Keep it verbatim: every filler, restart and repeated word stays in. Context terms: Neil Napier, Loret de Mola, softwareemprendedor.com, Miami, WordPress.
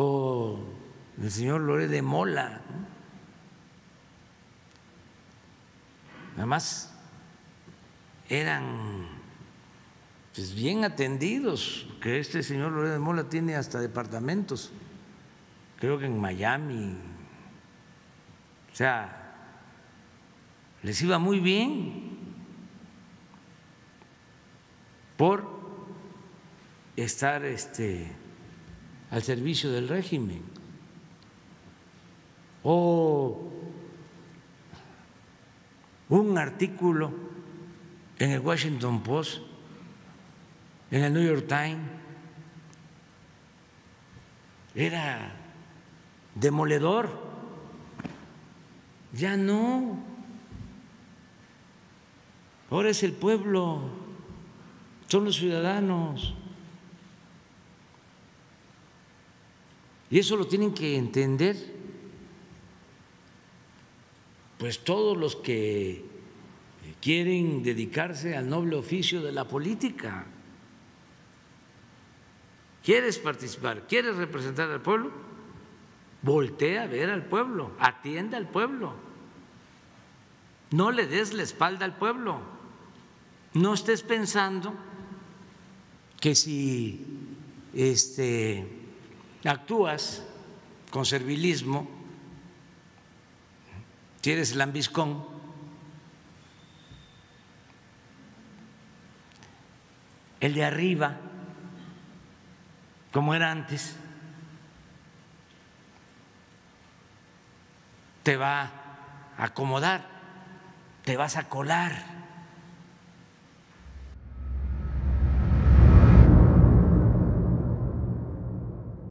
o el señor Loret de Mola, nada más eran pues bien atendidos, que este señor Loret de Mola tiene hasta departamentos, creo que en Miami, o sea, les iba muy bien por estar este, al servicio del régimen. O un artículo en el Washington Post, en el New York Times, era demoledor. Ya no, ahora es el pueblo, son los ciudadanos. Y eso lo tienen que entender, pues, todos los que quieren dedicarse al noble oficio de la política. ¿Quieres participar? ¿Quieres representar al pueblo? Voltea a ver al pueblo, atiende al pueblo, no le des la espalda al pueblo, no estés pensando que si este actúas con servilismo, si eres lambiscón, el de arriba, como era antes, te va a acomodar, te vas a colar.